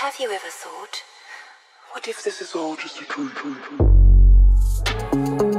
have you ever thought? What if this is all just a dream?